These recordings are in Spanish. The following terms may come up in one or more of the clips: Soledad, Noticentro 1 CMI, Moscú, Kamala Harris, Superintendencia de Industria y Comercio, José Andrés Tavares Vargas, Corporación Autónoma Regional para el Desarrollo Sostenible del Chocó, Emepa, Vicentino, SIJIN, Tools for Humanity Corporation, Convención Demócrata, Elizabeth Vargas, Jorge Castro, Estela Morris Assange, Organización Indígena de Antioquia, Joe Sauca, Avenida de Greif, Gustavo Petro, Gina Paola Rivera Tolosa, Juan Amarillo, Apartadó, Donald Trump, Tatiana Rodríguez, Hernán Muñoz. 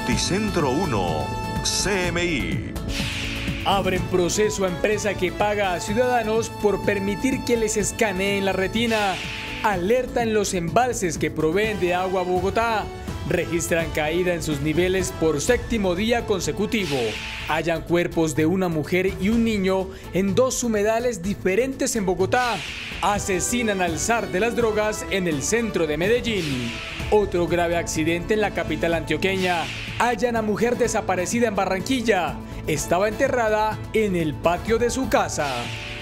Noticentro 1 CMI. Abren proceso a empresa que paga a ciudadanos por permitir que les escaneen la retina. Alertan los embalses que proveen de agua a Bogotá. Registran caída en sus niveles por séptimo día consecutivo. Hallan cuerpos de una mujer y un niño en dos humedales diferentes en Bogotá. Asesinan al zar de las drogas en el centro de Medellín. Otro grave accidente en la capital antioqueña. Hallan a mujer desaparecida en Barranquilla. Estaba enterrada en el patio de su casa.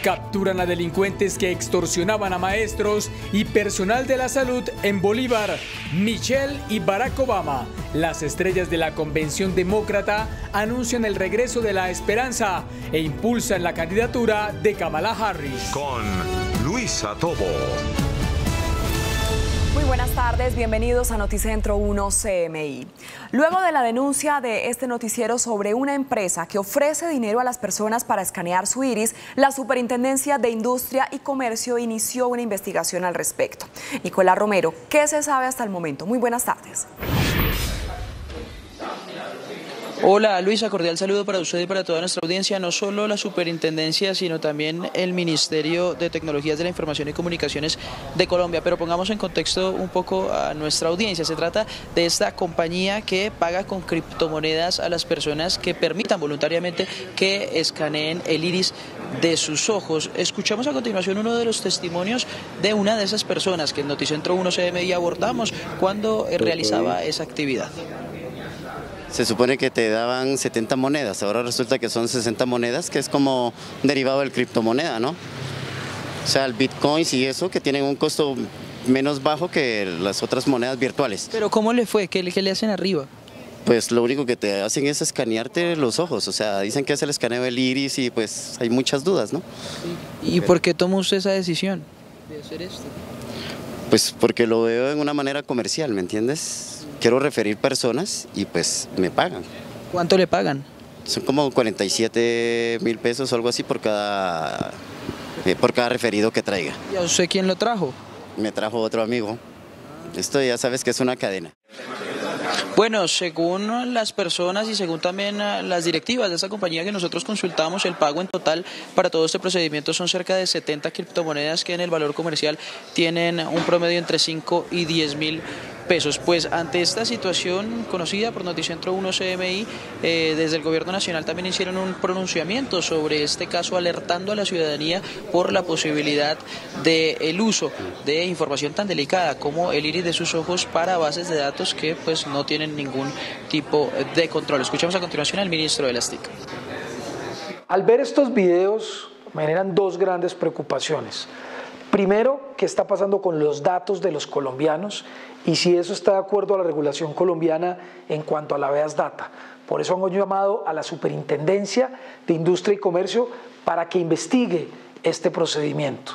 Capturan a delincuentes que extorsionaban a maestros y personal de la salud en Bolívar. Michelle y Barack Obama, las estrellas de la Convención Demócrata, anuncian el regreso de la esperanza e impulsan la candidatura de Kamala Harris. Con Luisa Tobo. Muy buenas tardes, bienvenidos a Noticentro 1 CMI. Luego de la denuncia de este noticiero sobre una empresa que ofrece dinero a las personas para escanear su iris, la Superintendencia de Industria y Comercio inició una investigación al respecto. Nicolás Romero, ¿qué se sabe hasta el momento? Muy buenas tardes. Hola Luisa, cordial saludo para usted y para toda nuestra audiencia. No solo la Superintendencia, sino también el Ministerio de Tecnologías de la Información y Comunicaciones de Colombia. Pero pongamos en contexto un poco a nuestra audiencia. Se trata de esta compañía que paga con criptomonedas a las personas que permitan voluntariamente que escaneen el iris de sus ojos. Escuchamos a continuación uno de los testimonios de una de esas personas que en Noticentro 1 CMI abordamos cuando realizaba esa actividad. Se supone que te daban 70 monedas, ahora resulta que son 60 monedas, que es como derivado del criptomoneda, ¿no? O sea, el bitcoin y eso, que tienen un costo menos bajo que las otras monedas virtuales. ¿Pero cómo le fue? ¿Qué le hacen arriba? Pues lo único que te hacen es escanearte los ojos, o sea, dicen que es el escaneo del iris y pues hay muchas dudas, ¿no? ¿Y por qué tomó usted esa decisión de hacer esto? Pues porque lo veo en una manera comercial, ¿me entiendes? Quiero referir personas y pues me pagan. ¿Cuánto le pagan? Son como 47.000 pesos o algo así por cada referido que traiga. ¿Y a usted quién lo trajo? Me trajo otro amigo. Esto ya sabes que es una cadena. Bueno, según las personas y según también las directivas de esta compañía que nosotros consultamos, el pago en total para todo este procedimiento son cerca de 70 criptomonedas que en el valor comercial tienen un promedio entre 5 y 10.000 pesos. Pues ante esta situación conocida por Noticentro 1 CMI, desde el Gobierno Nacional también hicieron un pronunciamiento sobre este caso, alertando a la ciudadanía por la posibilidad del uso de información tan delicada como el iris de sus ojos para bases de datos que pues no tienen ningún tipo de control. Escuchemos a continuación al ministro de las TIC. Al ver estos videos me generan dos grandes preocupaciones. Primero, ¿qué está pasando con los datos de los colombianos y si eso está de acuerdo a la regulación colombiana en cuanto a la VEAS Data? Por eso hemos llamado a la Superintendencia de Industria y Comercio para que investigue este procedimiento.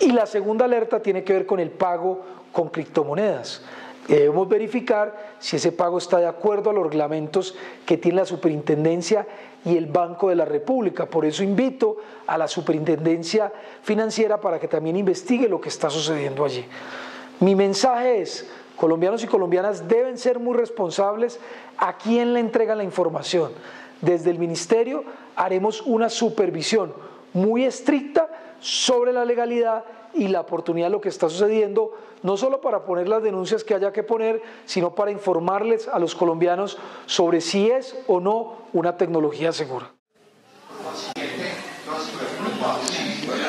Y la segunda alerta tiene que ver con el pago con criptomonedas. Debemos verificar si ese pago está de acuerdo a los reglamentos que tiene la Superintendencia y el Banco de la República. Por eso invito a la Superintendencia Financiera para que también investigue lo que está sucediendo allí. Mi mensaje es, colombianos y colombianas deben ser muy responsables a quién le entregan la información. Desde el Ministerio haremos una supervisión muy estricta sobre la legalidad y la oportunidad de lo que está sucediendo, no solo para poner las denuncias que haya que poner, sino para informarles a los colombianos sobre si es o no una tecnología segura.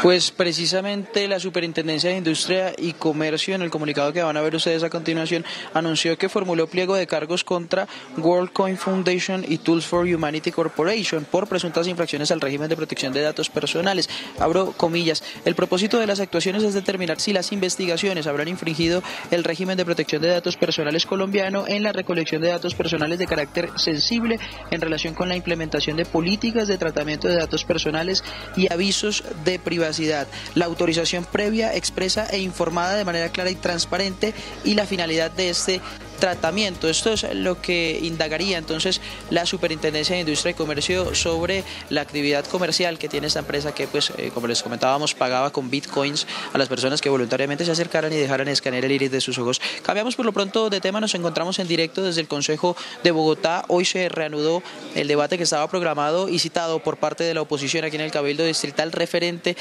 Pues precisamente la Superintendencia de Industria y Comercio, en el comunicado que van a ver ustedes a continuación, anunció que formuló pliego de cargos contra World Coin Foundation y Tools for Humanity Corporation por presuntas infracciones al régimen de protección de datos personales. Abro comillas. El propósito de las actuaciones es determinar si las investigaciones habrán infringido el régimen de protección de datos personales colombiano en la recolección de datos personales de carácter sensible en relación con la implementación de políticas de tratamiento de datos personales y avisos de privacidad veracidad, la autorización previa, expresa e informada de manera clara y transparente y la finalidad de este tratamiento. Esto es lo que indagaría entonces la Superintendencia de Industria y Comercio sobre la actividad comercial que tiene esta empresa que, pues, como les comentábamos, pagaba con bitcoins a las personas que voluntariamente se acercaran y dejaran escanear el iris de sus ojos. Cambiamos por lo pronto de tema, nos encontramos en directo desde el Consejo de Bogotá. Hoy se reanudó el debate que estaba programado y citado por parte de la oposición aquí en el Cabildo Distrital referente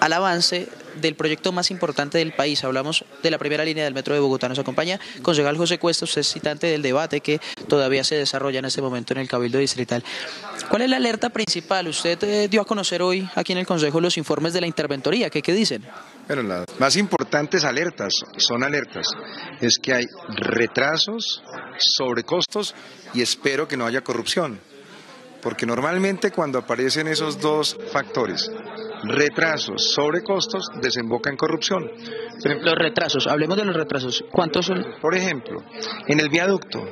al avance del proyecto más importante del país. Hablamos de la primera línea del Metro de Bogotá. Nos acompaña concejal José Cuesta, usted es citante del debate que todavía se desarrolla en este momento en el Cabildo Distrital. ¿Cuál es la alerta principal? Usted dio a conocer hoy aquí en el Consejo los informes de la interventoría. ¿Qué dicen? Bueno, las más importantes alertas son alertas. Es que hay retrasos, sobrecostos y espero que no haya corrupción. Porque normalmente cuando aparecen esos dos factores, retrasos, sobrecostos, desemboca en corrupción. Por ejemplo, los retrasos, hablemos de los retrasos. ¿Cuántos son? Por ejemplo, en el viaducto,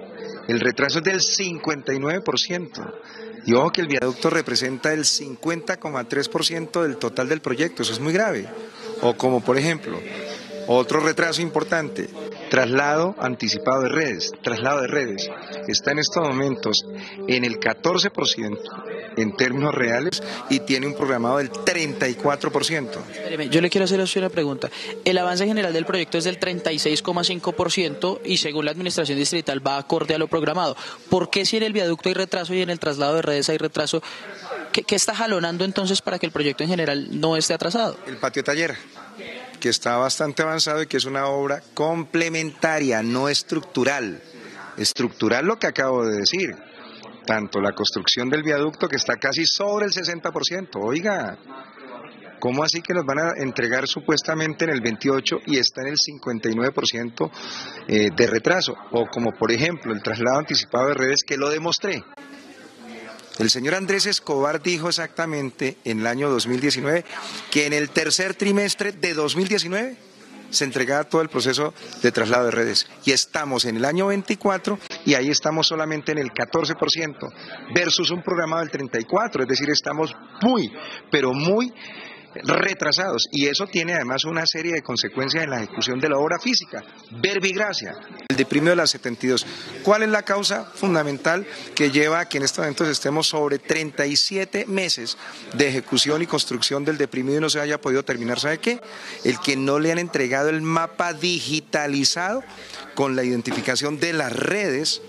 el retraso es del 59%. Y ojo que el viaducto representa el 50,3% del total del proyecto, eso es muy grave. O como por ejemplo, otro retraso importante, traslado anticipado de redes. Traslado de redes está en estos momentos en el 14% en términos reales y tiene un programado del 34%. Espéreme, yo le quiero hacer una pregunta. El avance general del proyecto es del 36,5% y según la administración distrital va acorde a lo programado. ¿Por qué si en el viaducto hay retraso y en el traslado de redes hay retraso? ¿Qué está jalonando entonces para que el proyecto en general no esté atrasado? El patio taller, que está bastante avanzado y que es una obra complementaria, no estructural. Estructural lo que acabo de decir, tanto la construcción del viaducto que está casi sobre el 60%, oiga, ¿cómo así que nos van a entregar supuestamente en el 28% y está en el 59% de retraso? O como por ejemplo el traslado anticipado de redes que lo demostré. El señor Andrés Escobar dijo exactamente en el año 2019 que en el tercer trimestre de 2019 se entregaba todo el proceso de traslado de redes. Y estamos en el año 24 y ahí estamos solamente en el 14% versus un programado del 34%. Es decir, estamos muy, pero muy retrasados. Y eso tiene además una serie de consecuencias en la ejecución de la obra física. Verbigracia, el de primero de las 72. ¿Cuál es la causa fundamental que lleva a que en estos momentos estemos sobre 37 meses de ejecución y construcción del deprimido y no se haya podido terminar? ¿Sabe qué? El que no le han entregado el mapa digitalizado con la identificación de las redes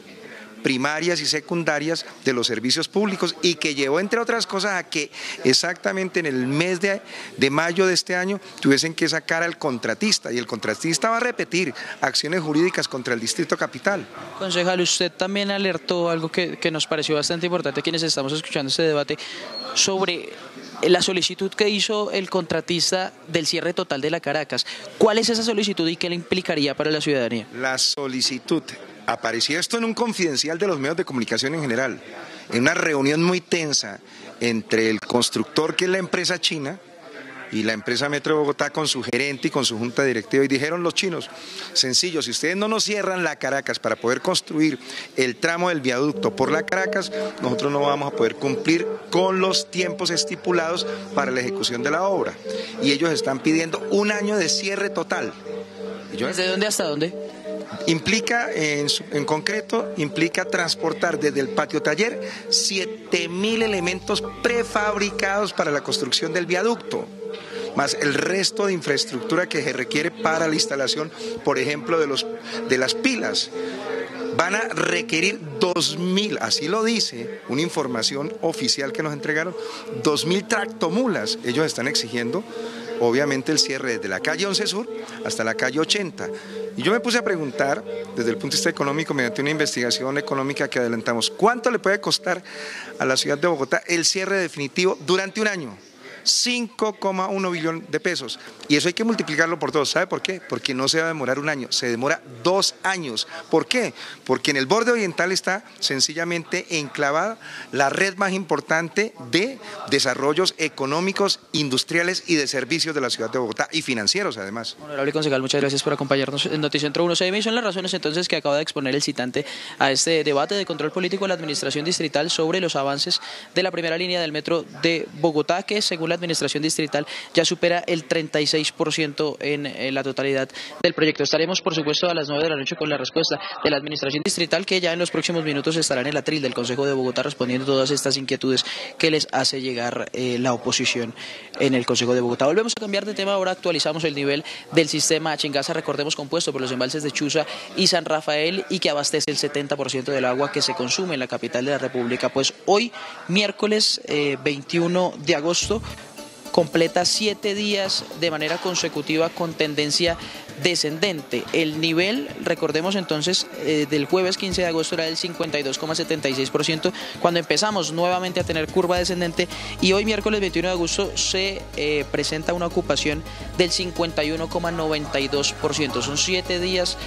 primarias y secundarias de los servicios públicos y que llevó, entre otras cosas, a que exactamente en el mes de mayo de este año tuviesen que sacar al contratista y el contratista va a repetir acciones jurídicas contra el Distrito Capital. Concejal, usted también alertó algo que nos pareció bastante importante quienes estamos escuchando este debate sobre la solicitud que hizo el contratista del cierre total de la Caracas. ¿Cuál es esa solicitud y qué le implicaría para la ciudadanía? La solicitud. Apareció esto en un confidencial de los medios de comunicación en general, en una reunión muy tensa entre el constructor, que es la empresa china, y la empresa Metro de Bogotá con su gerente y con su junta directiva. Y dijeron los chinos, sencillo, si ustedes no nos cierran la Caracas para poder construir el tramo del viaducto por la Caracas, nosotros no vamos a poder cumplir con los tiempos estipulados para la ejecución de la obra. Y ellos están pidiendo un año de cierre total. ¿Desde dónde hasta dónde? Implica, en concreto, implica transportar desde el patio taller 7.000 elementos prefabricados para la construcción del viaducto, más el resto de infraestructura que se requiere para la instalación, por ejemplo, de las pilas. Van a requerir 2.000, así lo dice una información oficial que nos entregaron, 2.000 tractomulas. Ellos están exigiendo, obviamente, el cierre desde la calle 11 Sur hasta la calle 80. Y yo me puse a preguntar, desde el punto de vista económico, mediante una investigación económica que adelantamos, ¿cuánto le puede costar a la ciudad de Bogotá el cierre definitivo durante un año? 5,1 billón de pesos. Y eso hay que multiplicarlo por dos. ¿Sabe por qué? Porque no se va a demorar un año, se demora 2 años. ¿Por qué? Porque en el borde oriental está sencillamente enclavada la red más importante de desarrollos económicos, industriales y de servicios de la ciudad de Bogotá y financieros además. Honorable concejal, muchas gracias por acompañarnos en Noticentro 1 CMI. Son las razones entonces que acaba de exponer el citante a este debate de control político de la administración distrital sobre los avances de la primera línea del Metro de Bogotá, que según la administración distrital ya supera el 36% en la totalidad del proyecto. Estaremos, por supuesto, a las 9 de la noche con la respuesta de la administración distrital, que ya en los próximos minutos estará en el atril del Consejo de Bogotá respondiendo todas estas inquietudes que les hace llegar la oposición en el Consejo de Bogotá. Volvemos a cambiar de tema, ahora actualizamos el nivel del sistema Chingaza, recordemos, compuesto por los embalses de Chuza y San Rafael y que abastece el 70% del agua que se consume en la capital de la República. Pues hoy, miércoles 21 de agosto, completa 7 días de manera consecutiva con tendencia descendente. El nivel, recordemos entonces, del jueves 15 de agosto era del 52,76% cuando empezamos nuevamente a tener curva descendente, y hoy miércoles 21 de agosto se presenta una ocupación del 51,92%. Son 7 días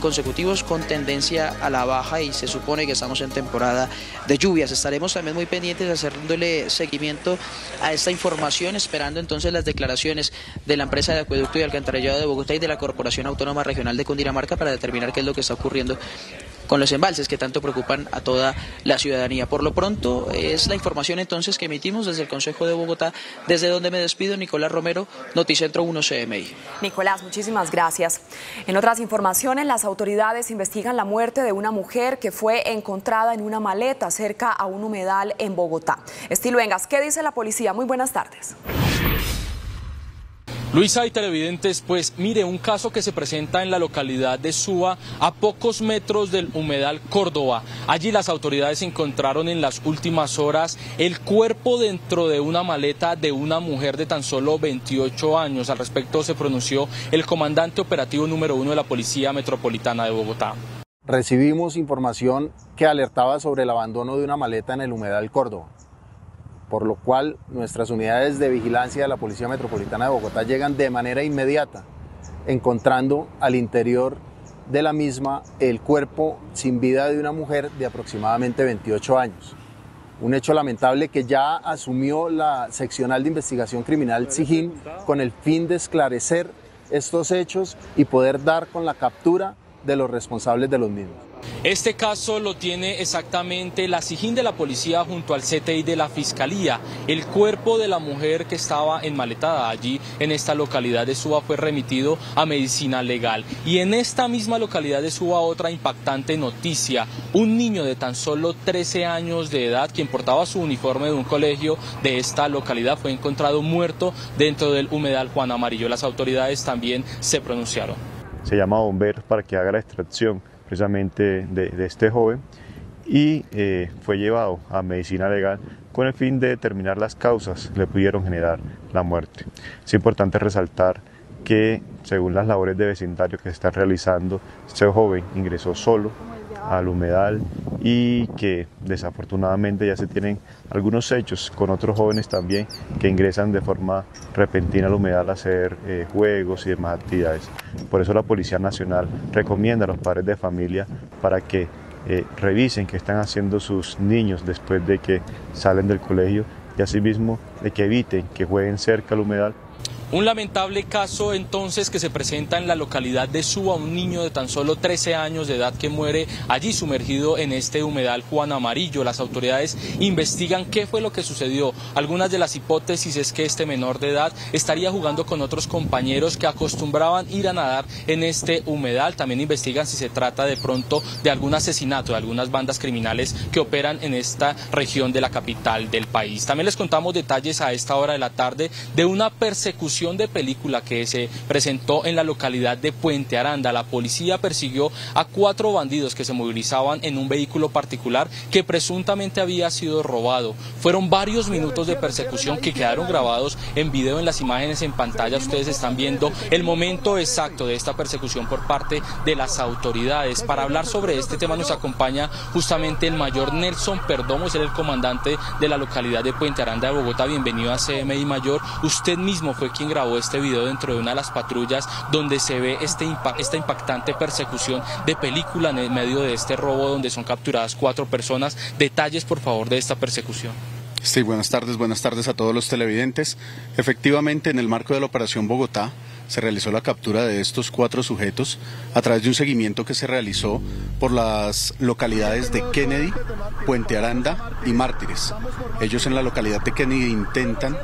consecutivos con tendencia a la baja y se supone que estamos en temporada de lluvias. Estaremos también muy pendientes haciéndole seguimiento a esta información, esperando entonces las declaraciones de la empresa de acueducto y alcantarillado de Bogotá y de la Corporación Autónoma Regional de Cundinamarca para determinar qué es lo que está ocurriendo con los embalses que tanto preocupan a toda la ciudadanía. Por lo pronto es la información entonces que emitimos desde el Consejo de Bogotá, desde donde me despido. Nicolás Romero, Noticentro 1 CMI. Nicolás, muchísimas gracias. En otras informaciones, las autoridades investigan la muerte de una mujer que fue encontrada en una maleta cerca a un humedal en Bogotá. Estilo Vengas, ¿qué dice la policía? Muy buenas tardes. Luisa y televidentes, pues mire, un caso que se presenta en la localidad de Suba, a pocos metros del humedal Córdoba. Allí las autoridades encontraron en las últimas horas el cuerpo dentro de una maleta de una mujer de tan solo 28 años. Al respecto se pronunció el comandante operativo número 1 de la Policía Metropolitana de Bogotá. Recibimos información que alertaba sobre el abandono de una maleta en el humedal Córdoba, por lo cual nuestras unidades de vigilancia de la Policía Metropolitana de Bogotá llegan de manera inmediata, encontrando al interior de la misma el cuerpo sin vida de una mujer de aproximadamente 28 años. Un hecho lamentable que ya asumió la Seccional de Investigación Criminal SIJIN con el fin de esclarecer estos hechos y poder dar con la captura de los responsables de los mismos. Este caso lo tiene exactamente la SIJIN de la policía junto al CTI de la Fiscalía. El cuerpo de la mujer que estaba enmaletada allí en esta localidad de Suba fue remitido a medicina legal. Y en esta misma localidad de Suba otra impactante noticia. Un niño de tan solo 13 años de edad, quien portaba su uniforme de un colegio de esta localidad, fue encontrado muerto dentro del humedal Juan Amarillo. Las autoridades también se pronunciaron. Se llama a bomberos para que haga la extracción precisamente de este joven y fue llevado a medicina legal con el fin de determinar las causas que le pudieron generar la muerte. Es importante resaltar que según las labores de vecindario que se están realizando, este joven ingresó solo al humedal y que desafortunadamente ya se tienen algunos hechos con otros jóvenes también que ingresan de forma repentina al humedal a hacer juegos y demás actividades. Por eso la Policía Nacional recomienda a los padres de familia para que revisen qué están haciendo sus niños después de que salen del colegio y asimismo de que eviten que jueguen cerca al humedal. Un lamentable caso entonces que se presenta en la localidad de Suba, un niño de tan solo 13 años de edad que muere allí sumergido en este humedal Juan Amarillo. Las autoridades investigan qué fue lo que sucedió. Algunas de las hipótesis es que este menor de edad estaría jugando con otros compañeros que acostumbraban ir a nadar en este humedal. También investigan si se trata de pronto de algún asesinato, de algunas bandas criminales que operan en esta región de la capital del país. También les contamos detalles a esta hora de la tarde de una persecución de película que se presentó en la localidad de Puente Aranda. La policía persiguió a 4 bandidos que se movilizaban en un vehículo particular que presuntamente había sido robado. Fueron varios minutos de persecución que quedaron grabados en video en las imágenes en pantalla. Ustedes están viendo el momento exacto de esta persecución por parte de las autoridades. Para hablar sobre este tema nos acompaña justamente el mayor Nelson Perdomo, es el comandante de la localidad de Puente Aranda de Bogotá. Bienvenido a CMI, mayor. Usted mismo fue quien grabó este video dentro de una de las patrullas donde se ve esta impactante persecución de película en el medio de este robo donde son capturadas 4 personas. Detalles, por favor, de esta persecución. Sí, buenas tardes a todos los televidentes. Efectivamente, en el marco de la Operación Bogotá se realizó la captura de estos 4 sujetos a través de un seguimiento que se realizó por las localidades de Kennedy, Puente Aranda y Mártires. Ellos en la localidad de Kennedy intentan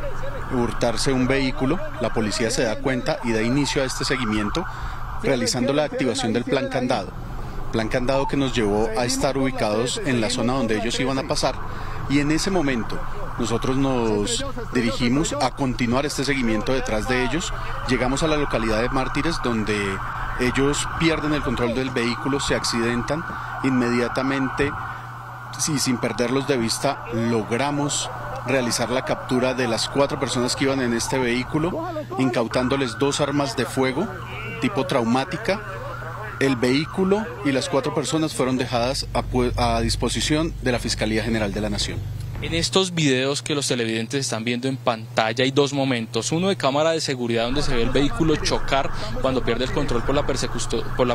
hurtarse un vehículo. La policía se da cuenta y da inicio a este seguimiento realizando la activación del plan candado. Plan candado que nos llevó a estar ubicados en la zona donde ellos iban a pasar, y en ese momento nosotros nos dirigimos a continuar este seguimiento detrás de ellos. Llegamos a la localidad de Mártires, donde ellos pierden el control del vehículo, se accidentan inmediatamente y sin perderlos de vista logramos realizar la captura de las 4 personas que iban en este vehículo, incautándoles 2 armas de fuego tipo traumática. El vehículo y las 4 personas fueron dejadas a disposición de la Fiscalía General de la Nación. En estos videos que los televidentes están viendo en pantalla hay 2 momentos. Uno de cámara de seguridad donde se ve el vehículo chocar cuando pierde el control por la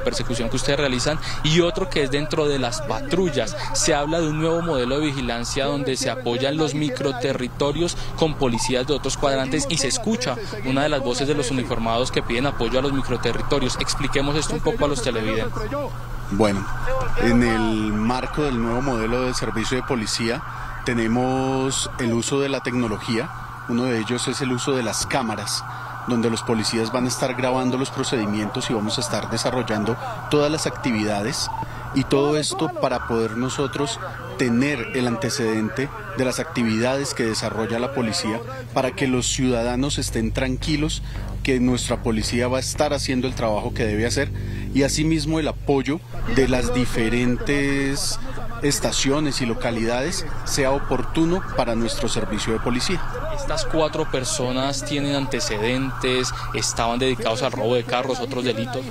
persecución que ustedes realizan, y otro que es dentro de las patrullas. Se habla de un nuevo modelo de vigilancia donde se apoyan los microterritorios con policías de otros cuadrantes y se escucha una de las voces de los uniformados que piden apoyo a los microterritorios. Expliquemos esto un poco a los televidentes. Bueno, en el marco del nuevo modelo de servicio de policía, tenemos el uso de la tecnología. Uno de ellos es el uso de las cámaras, donde los policías van a estar grabando los procedimientos y vamos a estar desarrollando todas las actividades, y todo esto para poder nosotros tener el antecedente de las actividades que desarrolla la policía, para que los ciudadanos estén tranquilos que nuestra policía va a estar haciendo el trabajo que debe hacer, y asimismo el apoyo de las diferentes estaciones y localidades sea oportuno para nuestro servicio de policía. Estas 4 personas tienen antecedentes, estaban dedicados al robo de carros, otros delitos.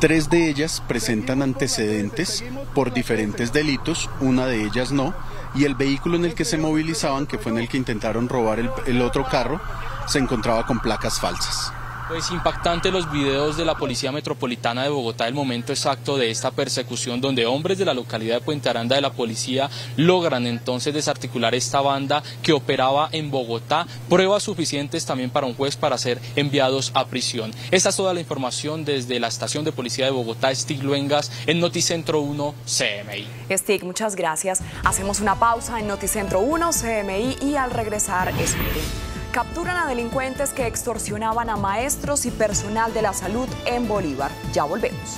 3 de ellas presentan antecedentes por diferentes delitos, una de ellas no, y el vehículo en el que se movilizaban, que fue en el que intentaron robar el otro carro, se encontraba con placas falsas. Pues impactante los videos de la Policía Metropolitana de Bogotá, el momento exacto de esta persecución donde hombres de la localidad de Puente Aranda de la policía logran entonces desarticular esta banda que operaba en Bogotá. Pruebas suficientes también para un juez para ser enviados a prisión. Esta es toda la información desde la Estación de Policía de Bogotá, Stig Luengas, en Noticentro 1 CMI. Stig, muchas gracias. Hacemos una pausa en Noticentro 1 CMI y al regresar, expliquen. Capturan a delincuentes que extorsionaban a maestros y personal de la salud en Bolívar. Ya volvemos.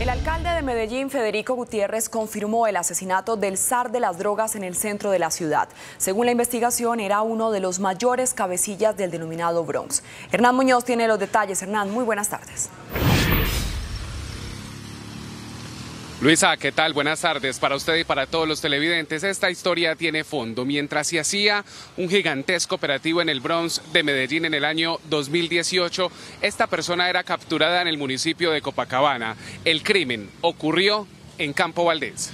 El alcalde de Medellín, Federico Gutiérrez, confirmó el asesinato del zar de las drogas en el centro de la ciudad. Según la investigación, era uno de los mayores cabecillas del denominado Bronx. Hernán Muñoz tiene los detalles. Hernán, muy buenas tardes. Luisa, ¿qué tal? Buenas tardes para usted y para todos los televidentes. Esta historia tiene fondo. Mientras se hacía un gigantesco operativo en el Bronx de Medellín en el año 2018, esta persona era capturada en el municipio de Copacabana. El crimen ocurrió en Campo Valdés.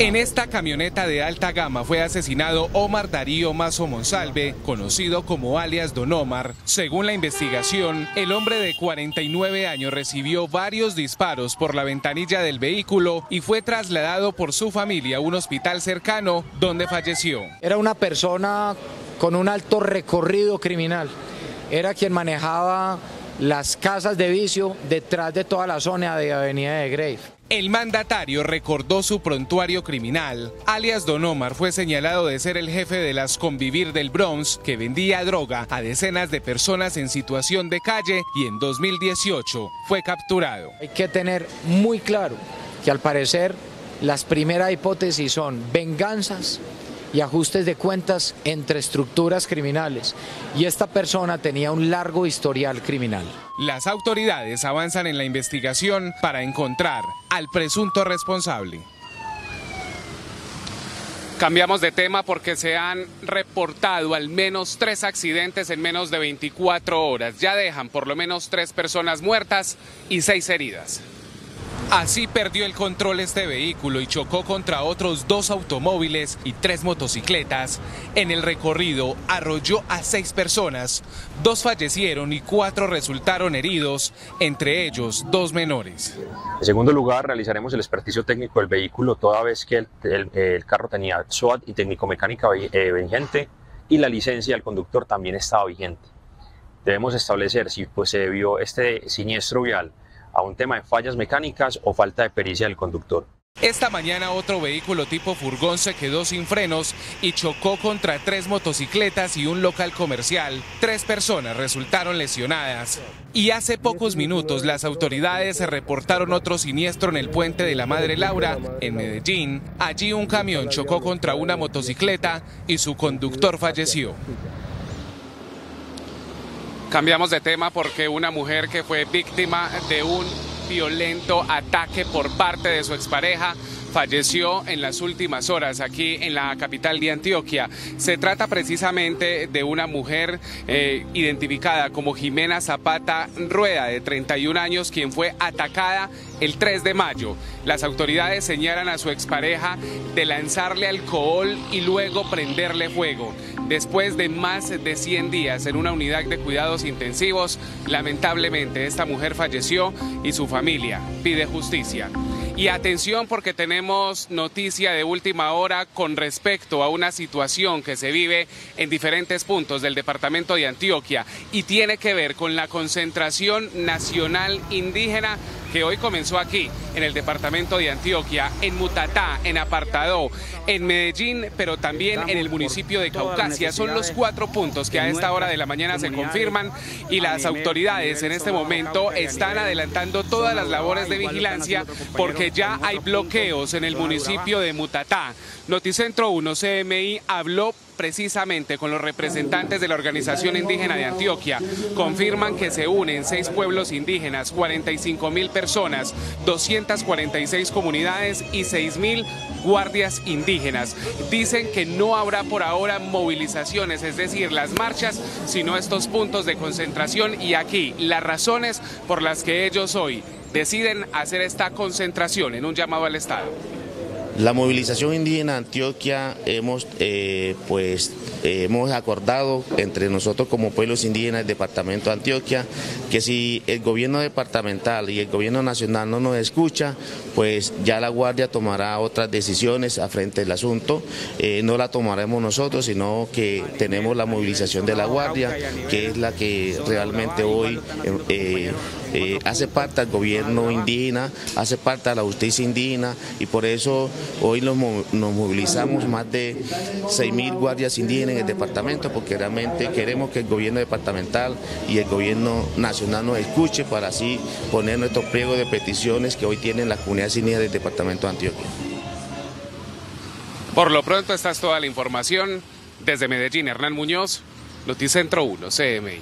En esta camioneta de alta gama fue asesinado Omar Darío Mazo Monsalve, conocido como alias Don Omar. Según la investigación, el hombre de 49 años recibió varios disparos por la ventanilla del vehículo y fue trasladado por su familia a un hospital cercano donde falleció. Era una persona con un alto recorrido criminal. Era quien manejaba las casas de vicio detrás de toda la zona de Avenida de Greif. El mandatario recordó su prontuario criminal. Alias Don Omar fue señalado de ser el jefe de las Convivir del Bronx, que vendía droga a decenas de personas en situación de calle, y en 2018 fue capturado. Hay que tener muy claro que al parecer las primeras hipótesis son venganzas y ajustes de cuentas entre estructuras criminales, y esta persona tenía un largo historial criminal. Las autoridades avanzan en la investigación para encontrar al presunto responsable. Cambiamos de tema porque se han reportado al menos 3 accidentes en menos de 24 horas. Ya dejan por lo menos 3 personas muertas y 6 heridas. Así perdió el control este vehículo y chocó contra otros 2 automóviles y 3 motocicletas. En el recorrido arrolló a 6 personas, 2 fallecieron y 4 resultaron heridos, entre ellos 2 menores. En segundo lugar, realizaremos el experticio técnico del vehículo, toda vez que el carro tenía SOAT y técnico-mecánica vigente, y la licencia del conductor también estaba vigente. Debemos establecer si se debió este siniestro vial a un tema de fallas mecánicas o falta de pericia del conductor. Esta mañana otro vehículo tipo furgón se quedó sin frenos y chocó contra 3 motocicletas y un local comercial. 3 personas resultaron lesionadas. Y hace pocos minutos las autoridades reportaron otro siniestro en el puente de la Madre Laura, en Medellín. Allí un camión chocó contra una motocicleta y su conductor falleció. Cambiamos de tema porque una mujer que fue víctima de un violento ataque por parte de su expareja falleció en las últimas horas aquí en la capital de Antioquia. Se trata precisamente de una mujer identificada como Jimena Zapata Rueda, de 31 años, quien fue atacada el 3 de mayo. Las autoridades señalan a su expareja de lanzarle alcohol y luego prenderle fuego. Después de más de 100 días en una unidad de cuidados intensivos, lamentablemente esta mujer falleció y su familia pide justicia. Y atención porque tenemos noticia de última hora con respecto a una situación que se vive en diferentes puntos del departamento de Antioquia y tiene que ver con la concentración nacional indígena que hoy comenzó aquí, en el departamento de Antioquia, en Mutatá, en Apartadó, en Medellín, pero también en el municipio de Caucasia. Son los 4 puntos que a esta hora de la mañana se confirman y las autoridades en este momento están adelantando todas las labores de vigilancia porque ya hay bloqueos en el municipio de Mutatá. Noticentro 1 CMI habló precisamente con los representantes de la Organización Indígena de Antioquia. Confirman que se unen 6 pueblos indígenas, 45.000 personas, 246 comunidades y 6.000 guardias indígenas. Dicen que no habrá por ahora movilizaciones, es decir, las marchas, sino estos puntos de concentración y aquí las razones por las que ellos hoy deciden hacer esta concentración en un llamado al Estado. La movilización indígena de Antioquia hemos acordado entre nosotros como pueblos indígenas del departamento de Antioquia que si el gobierno departamental y el gobierno nacional no nos escucha, pues ya la Guardia tomará otras decisiones a frente del asunto. No la tomaremos nosotros, sino que tenemos la movilización de la Guardia, que es la que realmente hoy hace parte al gobierno indígena, hace parte a la justicia indígena y por eso hoy nos movilizamos más de 6.000 guardias indígenas en el departamento porque realmente queremos que el gobierno departamental y el gobierno nacional nos escuche para así poner nuestros pliegos de peticiones que hoy tienen las comunidades indígenas del departamento de Antioquia. Por lo pronto esta es toda la información. Desde Medellín, Hernán Muñoz, Noticentro 1 CMI.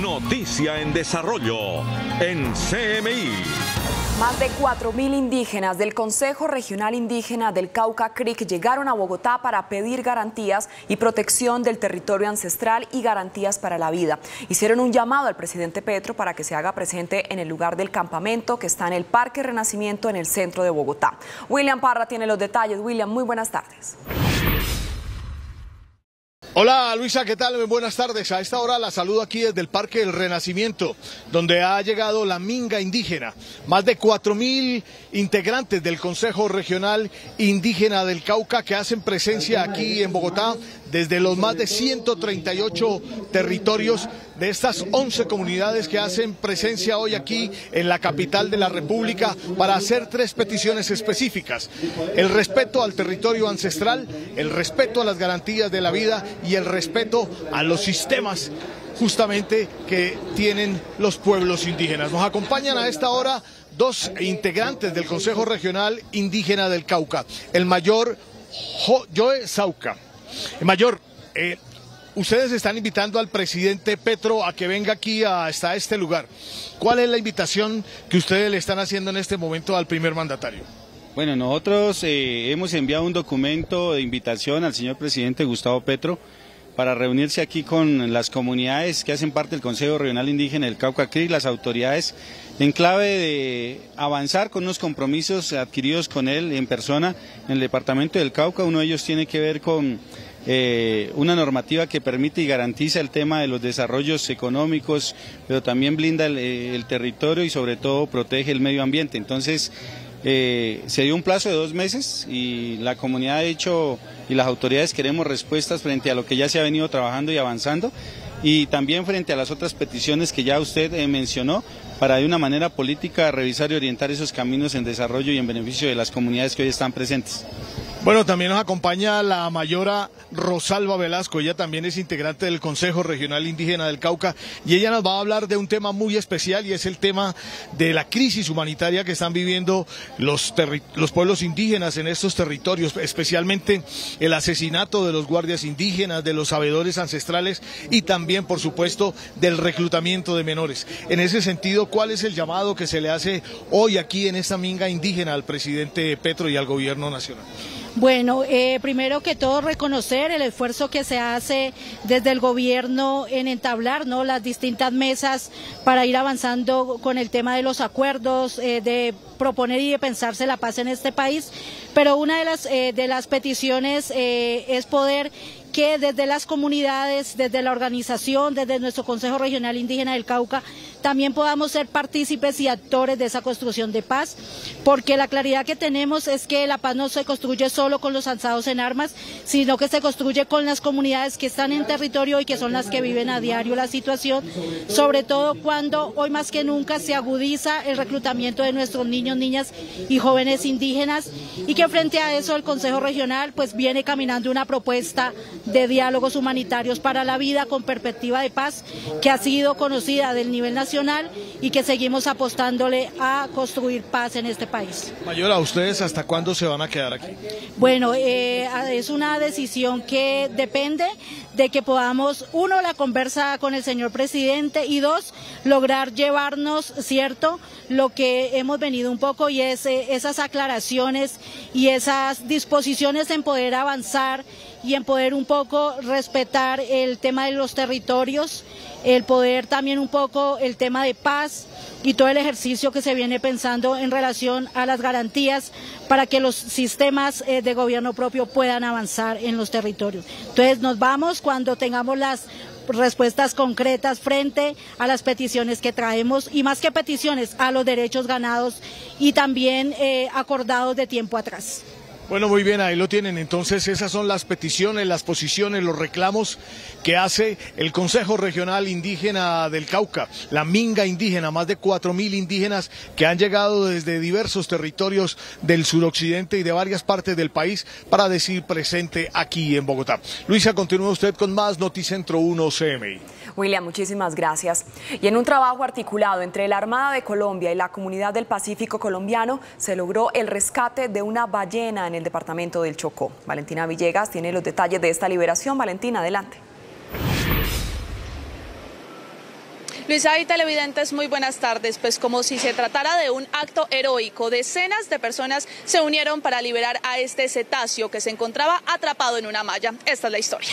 Noticia en desarrollo en CMI. Más de 4.000 indígenas del Consejo Regional Indígena del Cauca CRIC llegaron a Bogotá para pedir garantías y protección del territorio ancestral y garantías para la vida. Hicieron un llamado al presidente Petro para que se haga presente en el lugar del campamento que está en el Parque Renacimiento en el centro de Bogotá. William Parra tiene los detalles. William, muy buenas tardes. Hola Luisa, ¿qué tal? Buenas tardes. A esta hora la saludo aquí desde el Parque del Renacimiento, donde ha llegado la minga indígena. Más de 4.000 integrantes del Consejo Regional Indígena del Cauca que hacen presencia aquí en Bogotá desde los más de 138 territorios de estas 11 comunidades que hacen presencia hoy aquí en la capital de la República para hacer 3 peticiones específicas: el respeto al territorio ancestral, el respeto a las garantías de la vida y el respeto a los sistemas justamente que tienen los pueblos indígenas. Nos acompañan a esta hora 2 integrantes del Consejo Regional Indígena del Cauca, el mayor Joe Sauca. Mayor, ustedes están invitando al presidente Petro a que venga aquí hasta este lugar. ¿Cuál es la invitación que ustedes le están haciendo en este momento al primer mandatario? Bueno, nosotros hemos enviado un documento de invitación al señor presidente Gustavo Petro para reunirse aquí con las comunidades que hacen parte del Consejo Regional Indígena del Cauca CRIC, las autoridades, en clave de avanzar con unos compromisos adquiridos con él en persona en el departamento del Cauca. Uno de ellos tiene que ver con una normativa que permite y garantiza el tema de los desarrollos económicos, pero también blinda el territorio y sobre todo protege el medio ambiente. Entonces, se dio un plazo de 2 meses y la comunidad ha hecho y las autoridades queremos respuestas frente a lo que ya se ha venido trabajando y avanzando, y también frente a las otras peticiones que ya usted mencionó, para de una manera política revisar y orientar esos caminos en desarrollo y en beneficio de las comunidades que hoy están presentes. Bueno, también nos acompaña la mayora Rosalba Velasco, ella también es integrante del Consejo Regional Indígena del Cauca, y ella nos va a hablar de un tema muy especial, y es el tema de la crisis humanitaria que están viviendo los pueblos indígenas en estos territorios, especialmente el asesinato de los guardias indígenas, de los sabedores ancestrales, y también, por supuesto, del reclutamiento de menores. En ese sentido, ¿cuál es el llamado que se le hace hoy aquí en esta minga indígena al presidente Petro y al gobierno nacional? Bueno, primero que todo reconocer el esfuerzo que se hace desde el gobierno en entablar, ¿no?, las distintas mesas para ir avanzando con el tema de los acuerdos, de proponer y de pensarse la paz en este país, pero una de las peticiones es poder que desde las comunidades, desde la organización, desde nuestro Consejo Regional Indígena del Cauca, también podamos ser partícipes y actores de esa construcción de paz, porque la claridad que tenemos es que la paz no se construye solo con los alzados en armas, sino que se construye con las comunidades que están en territorio y que son las que viven a diario la situación, sobre todo cuando hoy más que nunca se agudiza el reclutamiento de nuestros niños, niñas y jóvenes indígenas, y que frente a eso el Consejo Regional pues viene caminando una propuesta de diálogos humanitarios para la vida con perspectiva de paz, que ha sido conocida del nivel nacional y que seguimos apostándole a construir paz en este país. Mayora, ¿ustedes hasta cuándo se van a quedar aquí? Bueno, es una decisión que depende de que podamos, uno, la conversa con el señor presidente, y dos, lograr llevarnos, ¿cierto?, lo que hemos venido un poco, y es esas aclaraciones y esas disposiciones en poder avanzar y en poder un poco respetar el tema de los territorios, el poder también un poco el tema de paz y todo el ejercicio que se viene pensando en relación a las garantías para que los sistemas de gobierno propio puedan avanzar en los territorios. Entonces nos vamos cuando tengamos las respuestas concretas frente a las peticiones que traemos, y más que peticiones, a los derechos ganados y también acordados de tiempo atrás. Bueno, muy bien, ahí lo tienen. Entonces, esas son las peticiones, las posiciones, los reclamos que hace el Consejo Regional Indígena del Cauca, la minga indígena, más de 4.000 indígenas que han llegado desde diversos territorios del suroccidente y de varias partes del país para decir presente aquí en Bogotá. Luisa, continúa usted con más Noticentro 1 CMI. William, muchísimas gracias. Y en un trabajo articulado entre la Armada de Colombia y la comunidad del Pacífico colombiano, se logró el rescate de una ballena en el departamento del Chocó. Valentina Villegas tiene los detalles de esta liberación. Valentina, adelante. Luisa y televidentes, muy buenas tardes. Pues como si se tratara de un acto heroico, decenas de personas se unieron para liberar a este cetáceo que se encontraba atrapado en una malla. Esta es la historia.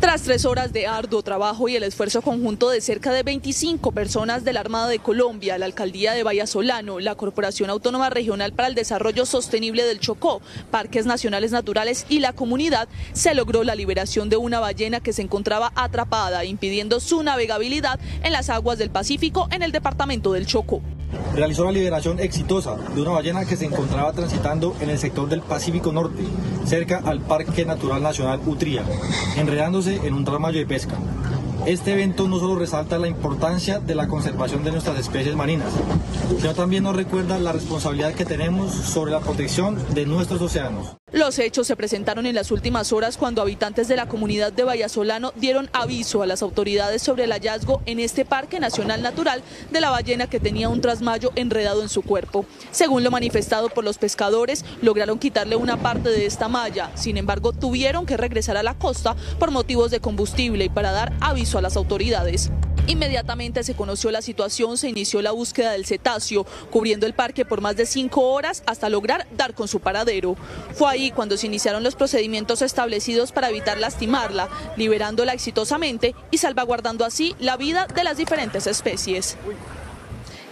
Tras 3 horas de arduo trabajo y el esfuerzo conjunto de cerca de 25 personas de la Armada de Colombia, la Alcaldía de Bahía Solano, la Corporación Autónoma Regional para el Desarrollo Sostenible del Chocó, Parques Nacionales Naturales y la comunidad, se logró la liberación de una ballena que se encontraba atrapada, impidiendo su navegabilidad en las aguas del Pacífico en el departamento del Chocó. Realizó la liberación exitosa de una ballena que se encontraba transitando en el sector del Pacífico Norte, cerca al Parque Natural Nacional Utría, enredándose en un ramallo de pesca. Este evento no solo resalta la importancia de la conservación de nuestras especies marinas, sino también nos recuerda la responsabilidad que tenemos sobre la protección de nuestros océanos. Los hechos se presentaron en las últimas horas cuando habitantes de la comunidad de Bahía Solano dieron aviso a las autoridades sobre el hallazgo en este Parque Nacional Natural de la ballena que tenía un trasmayo enredado en su cuerpo. Según lo manifestado por los pescadores, lograron quitarle una parte de esta malla, sin embargo tuvieron que regresar a la costa por motivos de combustible y para dar aviso a las autoridades. Inmediatamente se conoció la situación, se inició la búsqueda del cetáceo, cubriendo el parque por más de 5 horas hasta lograr dar con su paradero. Fue ahí cuando se iniciaron los procedimientos establecidos para evitar lastimarla, liberándola exitosamente y salvaguardando así la vida de las diferentes especies.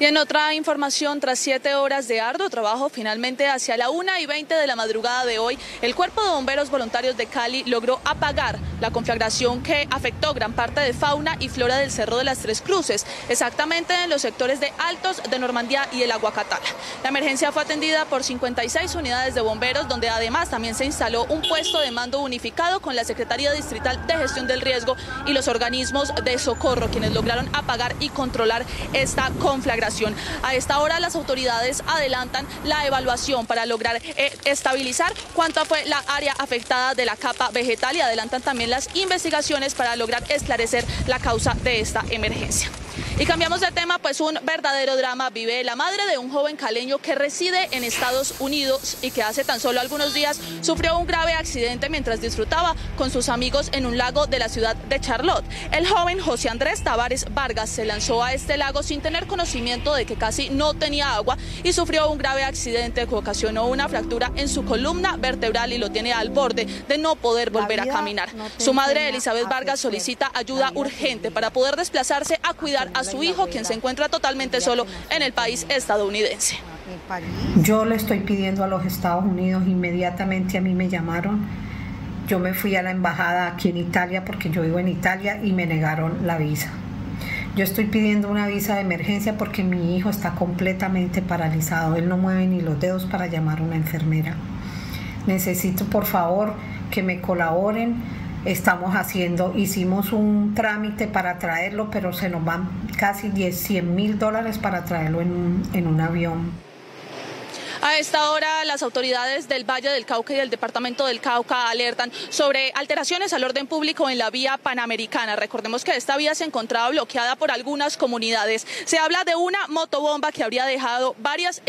Y en otra información, tras 7 horas de arduo trabajo, finalmente hacia la 1:20 de la madrugada de hoy, el Cuerpo de Bomberos Voluntarios de Cali logró apagar la conflagración que afectó gran parte de fauna y flora del Cerro de las Tres Cruces, exactamente en los sectores de Altos, de Normandía y el Aguacatala. La emergencia fue atendida por 56 unidades de bomberos, donde además también se instaló un puesto de mando unificado con la Secretaría Distrital de Gestión del Riesgo y los organismos de socorro, quienes lograron apagar y controlar esta conflagración. A esta hora las autoridades adelantan la evaluación para lograr estabilizar cuánto fue la área afectada de la capa vegetal y adelantan también las investigaciones para lograr esclarecer la causa de esta emergencia. Y cambiamos de tema, pues un verdadero drama vive la madre de un joven caleño que reside en Estados Unidos y que hace tan solo algunos días sufrió un grave accidente mientras disfrutaba con sus amigos en un lago de la ciudad de Charlotte. El joven José Andrés Tavares Vargas se lanzó a este lago sin tener conocimiento de que casi no tenía agua y sufrió un grave accidente que ocasionó una fractura en su columna vertebral y lo tiene al borde de no poder volver a caminar. Su madre Elizabeth Vargas solicita ayuda urgente para poder desplazarse a cuidar a su hijo, quien se encuentra totalmente solo en el país estadounidense. Yo le estoy pidiendo a los Estados Unidos, inmediatamente a mí me llamaron, yo me fui a la embajada aquí en Italia porque yo vivo en Italia y me negaron la visa. Yo estoy pidiendo una visa de emergencia porque mi hijo está completamente paralizado, él no mueve ni los dedos para llamar a una enfermera. Necesito por favor que me colaboren. Estamos haciendo, hicimos un trámite para traerlo, pero se nos van casi 100.000 dólares para traerlo en un avión. A esta hora las autoridades del Valle del Cauca y del Departamento del Cauca alertan sobre alteraciones al orden público en la vía panamericana. Recordemos que esta vía se encontraba bloqueada por algunas comunidades. Se habla de una motobomba que habría dejado varias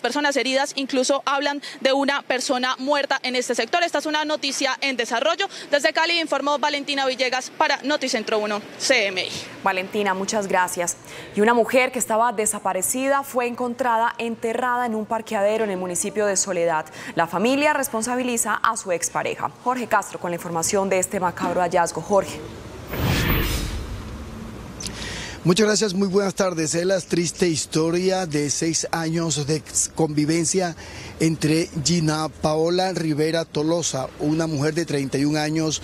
personas heridas, incluso hablan de una persona muerta en este sector. Esta es una noticia en desarrollo. Desde Cali informó Valentina Villegas para Noticentro 1 CMI. Valentina, muchas gracias. Y una mujer que estaba desaparecida fue encontrada enterrada en un parque en el municipio de Soledad. La familia responsabiliza a su expareja. Jorge Castro con la información de este macabro hallazgo. Jorge. Muchas gracias, muy buenas tardes. Es la triste historia de 6 años de convivencia entre Gina Paola Rivera Tolosa, una mujer de 31 años,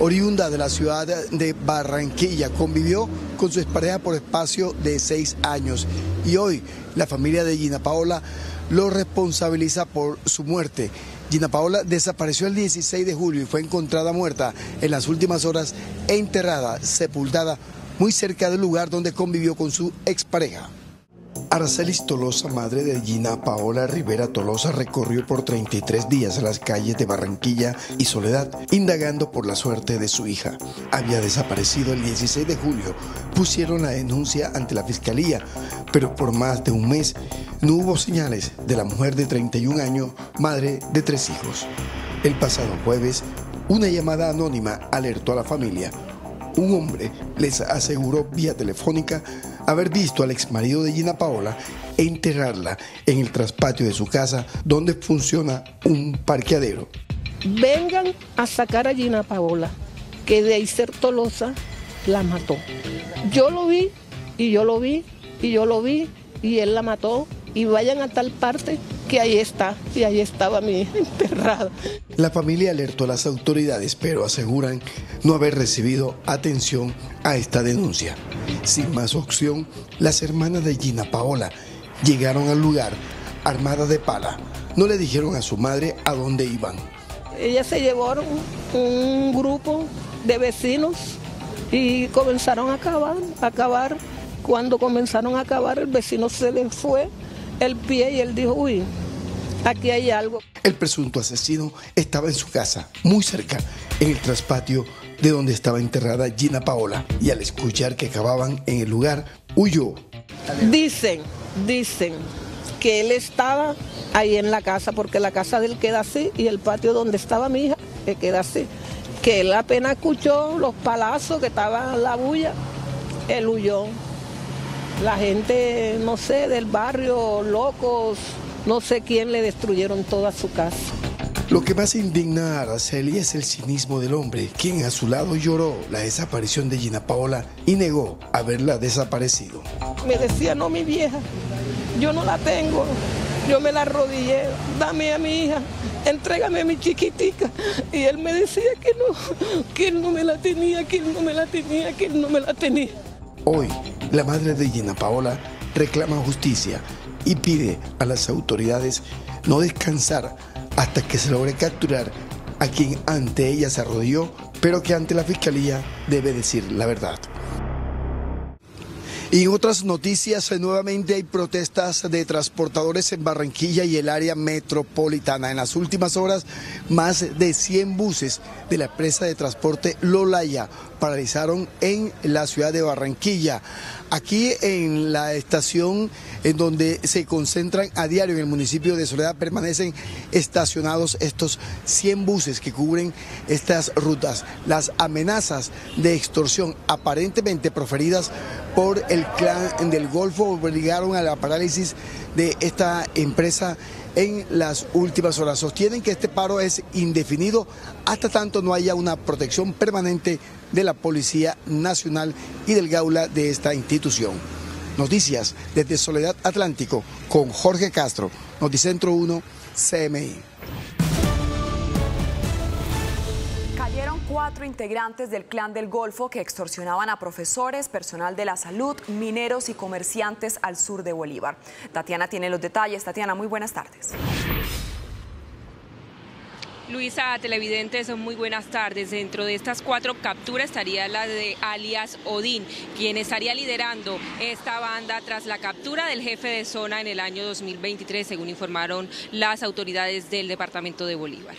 oriunda de la ciudad de Barranquilla. Convivió con su expareja por espacio de 6 años y hoy la familia de Gina Paola lo responsabiliza por su muerte. Gina Paola desapareció el 16 de julio y fue encontrada muerta en las últimas horas, enterrada, sepultada, muy cerca del lugar donde convivió con su expareja. Arcelis Tolosa, madre de Gina Paola Rivera Tolosa, recorrió por 33 días las calles de Barranquilla y Soledad, indagando por la suerte de su hija. Había desaparecido el 16 de julio, pusieron la denuncia ante la fiscalía, pero por más de un mes no hubo señales de la mujer de 31 años, madre de 3 hijos. El pasado jueves, una llamada anónima alertó a la familia. Un hombre les aseguró vía telefónica haber visto al exmarido de Gina Paola enterrarla en el traspatio de su casa, donde funciona un parqueadero. Vengan a sacar a Gina Paola, que de ahí ser Tolosa la mató. Yo lo vi y él la mató, y vayan a tal parte que ahí está, y ahí estaba mi hija enterrada. La familia alertó a las autoridades, pero aseguran no haber recibido atención a esta denuncia. Sin más opción, las hermanas de Gina Paola llegaron al lugar armadas de pala. No le dijeron a su madre a dónde iban. Ella se llevó un grupo de vecinos y comenzaron a cavar. Cuando comenzaron a cavar, el vecino se le fue el pie y él dijo, uy, aquí hay algo. El presunto asesino estaba en su casa, muy cerca, en el traspatio de donde estaba enterrada Gina Paola, y al escuchar que cavaban en el lugar, huyó. Dicen que él estaba ahí en la casa, porque la casa de él queda así y el patio donde estaba mi hija que queda así, que él apenas escuchó los palazos, que estaba la bulla, él huyó. La gente, no sé, del barrio, locos, no sé quién, le destruyeron toda su casa. Lo que más indigna a Araceli es el cinismo del hombre, quien a su lado lloró la desaparición de Gina Paola y negó haberla desaparecido. Me decía, no, mi vieja, yo no la tengo, yo me la arrodillé, dame a mi hija, entrégame a mi chiquitica. Y él me decía que él no me la tenía, que él no me la tenía, que él no me la tenía. Hoy, la madre de Gina Paola reclama justicia y pide a las autoridades no descansar hasta que se logre capturar a quien ante ella se arrodilló, pero que ante la fiscalía debe decir la verdad. Y en otras noticias, nuevamente hay protestas de transportadores en Barranquilla y el área metropolitana. En las últimas horas, más de 100 buses de la empresa de transporte Lolaya paralizaron en la ciudad de Barranquilla. Aquí en la estación en donde se concentran a diario en el municipio de Soledad permanecen estacionados estos 100 buses que cubren estas rutas. Las amenazas de extorsión aparentemente proferidas por el Clan del Golfo obligaron a la parálisis de esta empresa en las últimas horas. Sostienen que este paro es indefinido hasta tanto no haya una protección permanente de la Policía Nacional y del Gaula de esta institución. Noticias desde Soledad Atlántico con Jorge Castro, Noticentro 1 CMI. Cayeron 4 integrantes del Clan del Golfo que extorsionaban a profesores, personal de la salud, mineros y comerciantes al sur de Bolívar. Tatiana tiene los detalles. Tatiana, muy buenas tardes. Luisa, televidentes, muy buenas tardes. Dentro de estas 4 capturas estaría la de alias Odín, quien estaría liderando esta banda tras la captura del jefe de zona en el año 2023, según informaron las autoridades del departamento de Bolívar.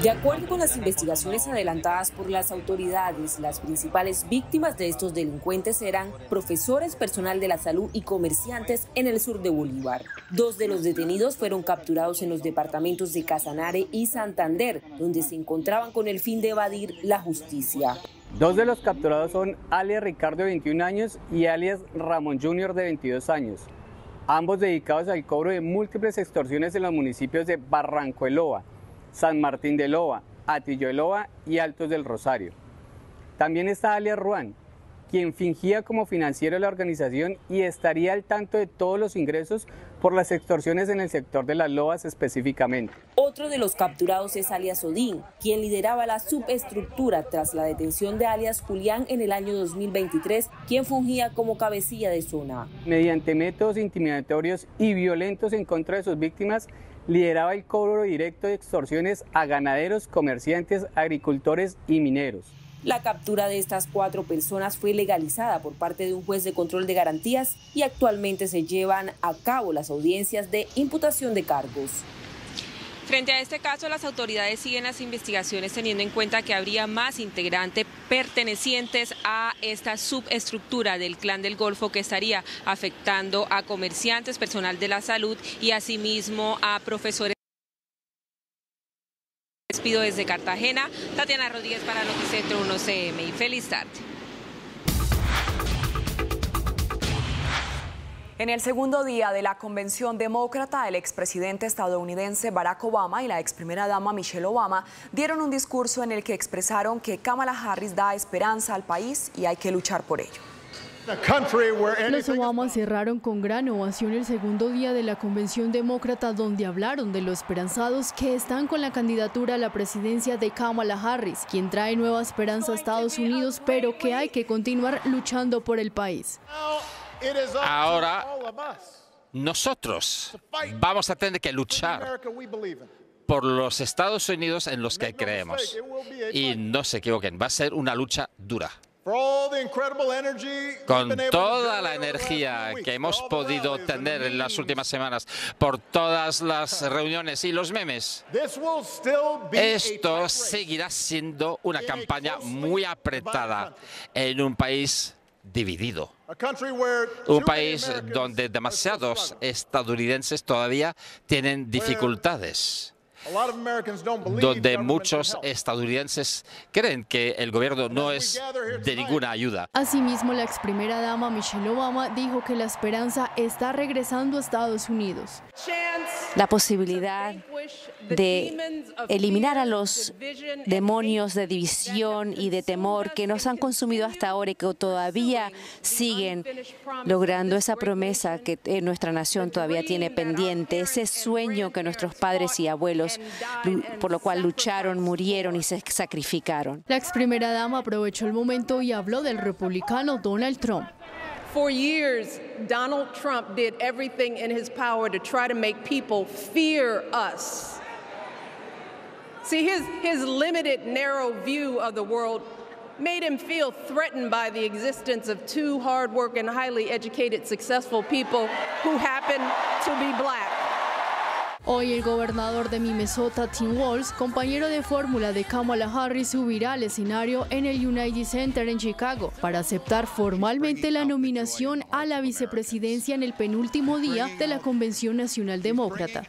De acuerdo con las investigaciones adelantadas por las autoridades, las principales víctimas de estos delincuentes eran profesores, personal de la salud y comerciantes en el sur de Bolívar. 2 de los detenidos fueron capturados en los departamentos de Casanare y Santander, donde se encontraban con el fin de evadir la justicia. 2 de los capturados son alias Ricardo, de 21 años, y alias Ramón Junior, de 22 años. Ambos dedicados al cobro de múltiples extorsiones en los municipios de Barranco de Loba, San Martín de Loba, Atillo de Loba y Altos del Rosario. También está alias Ruán, quien fingía como financiero de la organización y estaría al tanto de todos los ingresos por las extorsiones en el sector de las Lobas específicamente. Otro de los capturados es alias Odín, quien lideraba la subestructura tras la detención de alias Julián en el año 2023, quien fungía como cabecilla de zona. Mediante métodos intimidatorios y violentos en contra de sus víctimas, lideraba el cobro directo de extorsiones a ganaderos, comerciantes, agricultores y mineros. La captura de estas 4 personas fue legalizada por parte de un juez de control de garantías y actualmente se llevan a cabo las audiencias de imputación de cargos. Frente a este caso, las autoridades siguen las investigaciones teniendo en cuenta que habría más integrantes pertenecientes a esta subestructura del Clan del Golfo que estaría afectando a comerciantes, personal de la salud y asimismo a profesores. Despido desde Cartagena, Tatiana Rodríguez para Noticentro 1 CMI. Feliz tarde. En el segundo día de la Convención Demócrata, el expresidente estadounidense Barack Obama y la exprimera dama Michelle Obama dieron un discurso en el que expresaron que Kamala Harris da esperanza al país y hay que luchar por ello. Los Obama cerraron con gran ovación el segundo día de la Convención Demócrata, donde hablaron de los esperanzados que están con la candidatura a la presidencia de Kamala Harris, quien trae nueva esperanza a Estados Unidos, pero que hay que continuar luchando por el país. Ahora nosotros vamos a tener que luchar por los Estados Unidos en los que creemos. Y no se equivoquen, va a ser una lucha dura. Con toda la energía que hemos podido tener en las últimas semanas, por todas las reuniones y los memes, esto seguirá siendo una campaña muy apretada en un país dividido. Un país donde demasiados estadounidenses todavía tienen dificultades, donde muchos estadounidenses creen que el gobierno no es de ninguna ayuda. Asimismo, la exprimera dama Michelle Obama dijo que la esperanza está regresando a Estados Unidos. La posibilidad de eliminar a los demonios de división y de temor que nos han consumido hasta ahora y que todavía siguen logrando esa promesa que nuestra nación todavía tiene pendiente, ese sueño que nuestros padres y abuelos por lo cual lucharon, murieron y se sacrificaron. La exprimera dama aprovechó el momento y habló del republicano Donald Trump. For years, Donald Trump did everything in his power to try to make people fear us. See, his limited, narrow view of the world made him feel threatened by the existence of two hard-working, highly educated, successful people who happen to be black. Hoy el gobernador de Minnesota, Tim Walz, compañero de fórmula de Kamala Harris, subirá al escenario en el United Center en Chicago para aceptar formalmente la nominación a la vicepresidencia en el penúltimo día de la Convención Nacional Demócrata.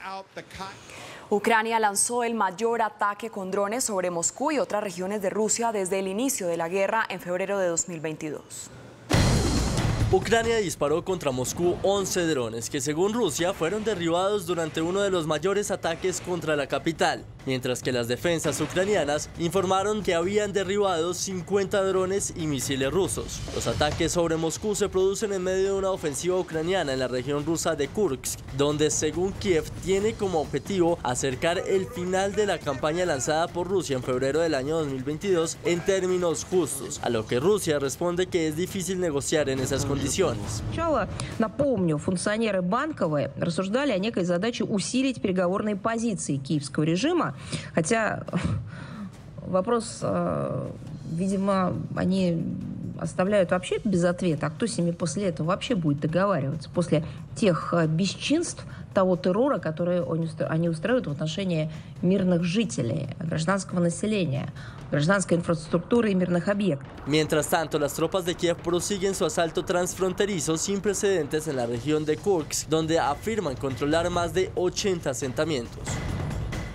Ucrania lanzó el mayor ataque con drones sobre Moscú y otras regiones de Rusia desde el inicio de la guerra en febrero de 2022. Ucrania disparó contra Moscú 11 drones que, según Rusia, fueron derribados durante uno de los mayores ataques contra la capital, mientras que las defensas ucranianas informaron que habían derribado 50 drones y misiles rusos. Los ataques sobre Moscú se producen en medio de una ofensiva ucraniana en la región rusa de Kursk, donde, según Kiev, tiene como objetivo acercar el final de la campaña lanzada por Rusia en febrero del año 2022 en términos justos, a lo que Rusia responde que es difícil negociar en esas condiciones. Сначала, напомню, функционеры Банковой рассуждали о некой задаче усилить переговорные позиции киевского режима, хотя вопрос, видимо, они оставляют вообще без ответа, а кто с ними после этого вообще будет договариваться, после тех бесчинств, того террора, который они устраивают в отношении мирных жителей, гражданского населения, гражданской инфраструктуры и мирных объектов. Mientras tanto, las tropas de Kiev prosiguen su asalto transfronterizo sin precedentes en la región de Kursk, donde afirman controlar más de 80 asentamientos.